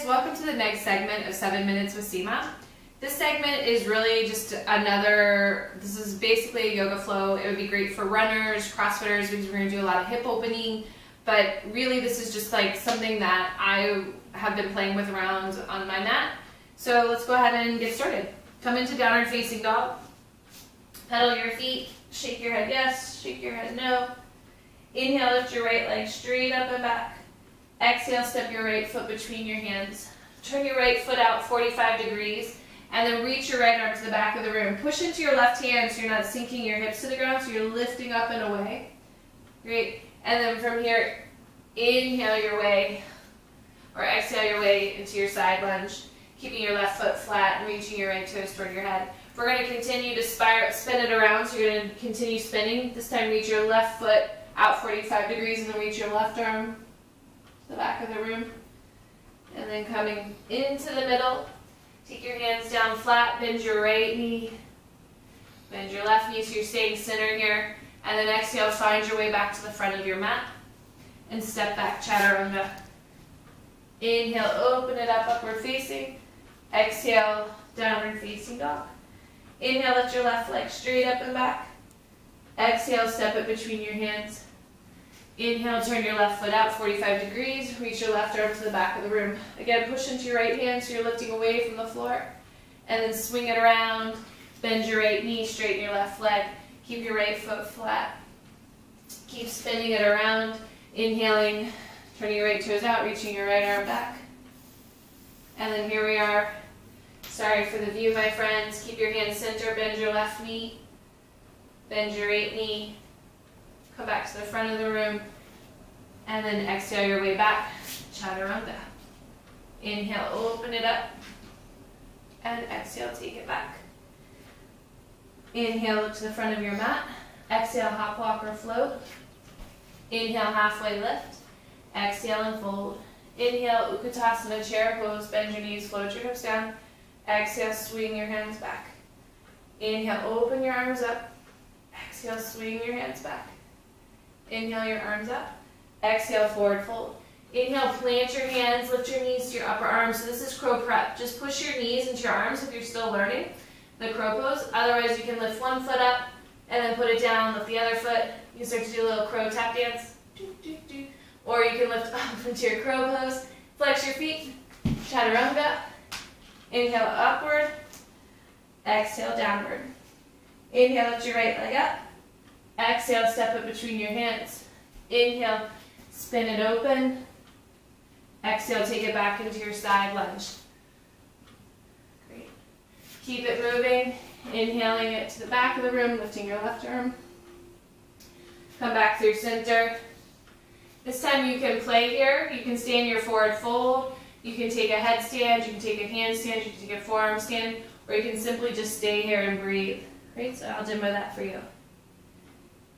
guys, welcome to the next segment of 7 Minutes with Sima. This segment is really just this is basically a yoga flow. It would be great for runners, crossfitters, because we're going to do a lot of hip opening, but really this is just like something that I have been playing with around on my mat. So let's go ahead and get started. Come into Downward Facing Dog, pedal your feet, shake your head yes, shake your head no. Inhale, lift your right leg straight up and back. Exhale, step your right foot between your hands. Turn your right foot out 45 degrees, and then reach your right arm to the back of the room. Push into your left hand so you're not sinking your hips to the ground, so you're lifting up and away. Great. And then from here, inhale your way, or exhale your way into your side lunge, keeping your left foot flat and reaching your right toes toward your head. We're going to continue to spin it around, so you're going to continue spinning. This time reach your left foot out 45 degrees, and then reach your left arm to the back of the room. And then coming into the middle, take your hands down flat, bend your right knee, bend your left knee so you're staying center here, and then exhale, find your way back to the front of your mat, and step back, Chaturanga. Inhale, open it up, upward facing. Exhale, Downward Facing Dog. Inhale, lift your left leg straight up and back. Exhale, step it between your hands. Inhale, turn your left foot out 45 degrees. Reach your left arm to the back of the room. Again, push into your right hand so you're lifting away from the floor. And then swing it around. Bend your right knee, straighten your left leg. Keep your right foot flat. Keep spinning it around. Inhaling, turning your right toes out, reaching your right arm back. And then here we are. Sorry for the view, my friends. Keep your hands center, bend your left knee, bend your right knee, come back to the front of the room, and then exhale your way back, Chaturanga. Inhale, open it up, and exhale, take it back. Inhale, look to the front of your mat. Exhale, hop, walk, or float. Inhale, halfway lift. Exhale and fold. Inhale, Utkatasana, chair pose, bend your knees, float your hips down. Exhale, swing your hands back. Inhale, open your arms up. Exhale, swing your hands back. Inhale, your arms up. Exhale, forward fold. Inhale, plant your hands, lift your knees to your upper arms. So this is crow prep. Just push your knees into your arms if you're still learning the crow pose. Otherwise, you can lift one foot up and then put it down, lift the other foot. You can start to do a little crow tap dance. Or you can lift up into your crow pose. Flex your feet, Chaturanga. Inhale, upward. Exhale, downward. Inhale, lift your right leg up. Exhale, step it between your hands. Inhale, spin it open. Exhale, take it back into your side lunge. Great. Keep it moving. Inhaling it to the back of the room, lifting your left arm. Come back through center. This time you can play here. You can stay in your forward fold. You can take a headstand, you can take a handstand, you can take a forearm stand, or you can simply just stay here and breathe. Great, so I'll demo that for you.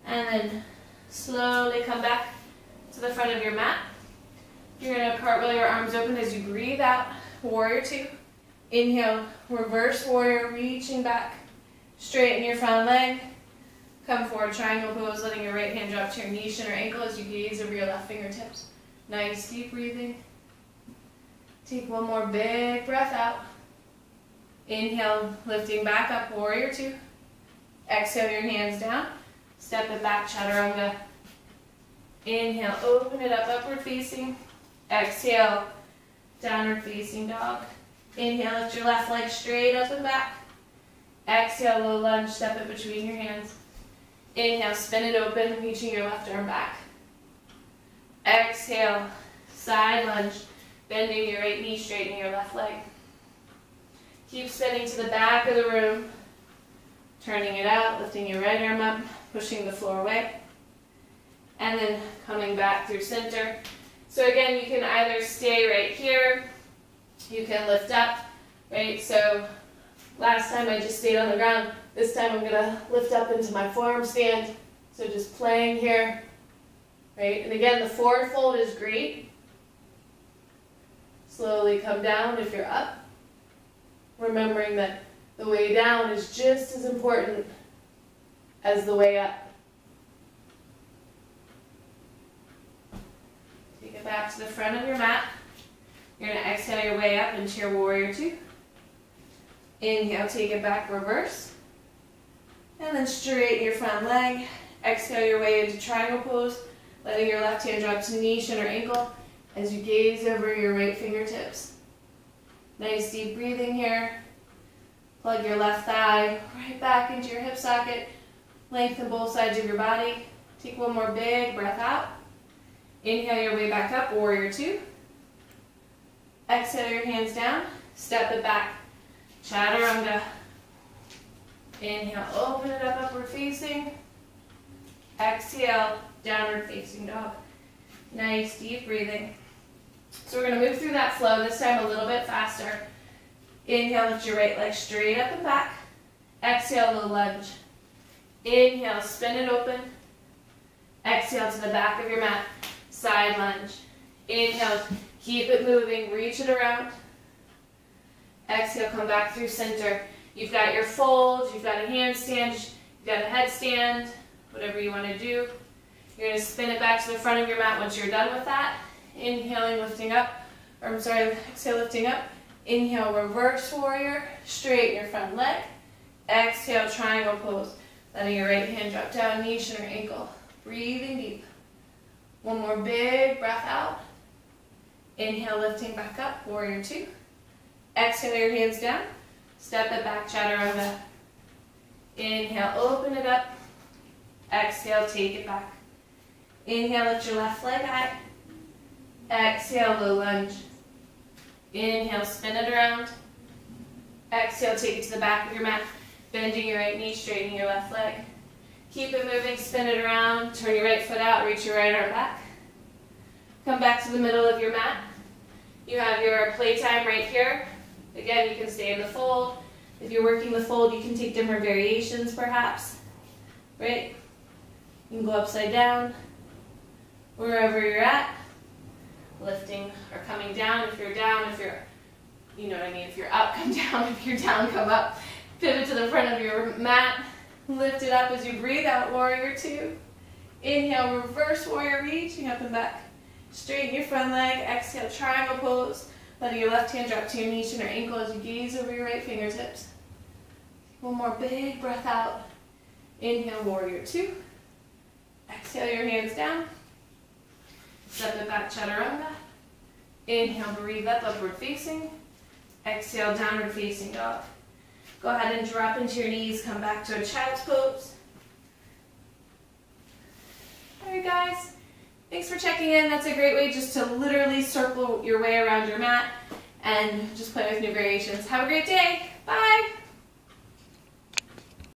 And then slowly come back to the front of your mat. You're going to cartwheel your arms open as you breathe out, Warrior Two. Inhale, Reverse Warrior, reaching back. Straighten your front leg. Come forward, Triangle Pose, letting your right hand drop to your knee, shin, or ankle as you gaze over your left fingertips. Nice deep breathing. Take one more big breath out. Inhale, lifting back up, Warrior Two. Exhale your hands down. Step it back, Chaturanga. Inhale, open it up, upward facing. Exhale, Downward Facing Dog. Inhale, lift your left leg straight up and back. Exhale, low lunge, step it between your hands. Inhale, spin it open, reaching your left arm back. Exhale, side lunge, bending your right knee, straightening your left leg. Keep spinning to the back of the room, turning it out, lifting your right arm up, pushing the floor away, and then coming back through center. So again, you can either stay right here, you can lift up, right? So last time I just stayed on the ground. This time I'm going to lift up into my forearm stand. So just playing here, right? And again, the forward fold is great. Slowly come down if you're up. Remembering that the way down is just as important as the way up. Take it back to the front of your mat. You're going to exhale your way up into your Warrior Two. Inhale, take it back, reverse. And then straighten your front leg. Exhale your way into Triangle Pose, letting your left hand drop to knee, shin, or ankle as you gaze over your right fingertips. Nice deep breathing here. Plug your left thigh right back into your hip socket. Lengthen both sides of your body. Take one more big breath out. Inhale your way back up, Warrior Two. Exhale your hands down. Step it back, Chaturanga. Inhale, open it up, upward facing. Exhale, downward facing dog. Nice deep breathing. So we're going to move through that flow, this time a little bit faster. Inhale, lift your right leg straight up and back. Exhale, the lunge. Inhale, spin it open. Exhale to the back of your mat, side lunge. Inhale, keep it moving, reach it around. Exhale, come back through center. You've got your fold, you've got a handstand, you've got a headstand, whatever you want to do. You're going to spin it back to the front of your mat once you're done with that. Inhaling, lifting up, or I'm sorry, exhale, lifting up. Inhale, reverse warrior, straighten your front leg. Exhale, triangle pose, letting your right hand drop down, knee, shin, or ankle. Breathing deep. One more big breath out. Inhale, lifting back up, warrior two. Exhale your hands down. Step it back, chaturanga. Inhale, open it up. Exhale, take it back. Inhale, lift your left leg high. Exhale, low lunge. Inhale, spin it around. Exhale, take it to the back of your mat. Bending your right knee, straightening your left leg. Keep it moving, spin it around. Turn your right foot out, reach your right arm back. Come back to the middle of your mat. You have your playtime right here. Again, you can stay in the fold. If you're working the fold, you can take different variations perhaps, right? You can go upside down, wherever you're at, lifting or coming down, if you're, you know what I mean, if you're up, come down, if you're down, come up. Pivot to the front of your mat, lift it up as you breathe out, warrior two. Inhale, reverse warrior, reaching up and back. Straighten your front leg, exhale, triangle pose. Letting your left hand drop to your knee, shin, or ankle as you gaze over your right fingertips. One more big breath out. Inhale, warrior two. Exhale your hands down. Step it back, chaturanga. Inhale, breathe up, upward facing. Exhale, downward facing dog. Go ahead and drop into your knees, come back to a child's pose. Alright guys. Thanks for checking in. That's a great way just to literally circle your way around your mat and just play with new variations. Have a great day. Bye.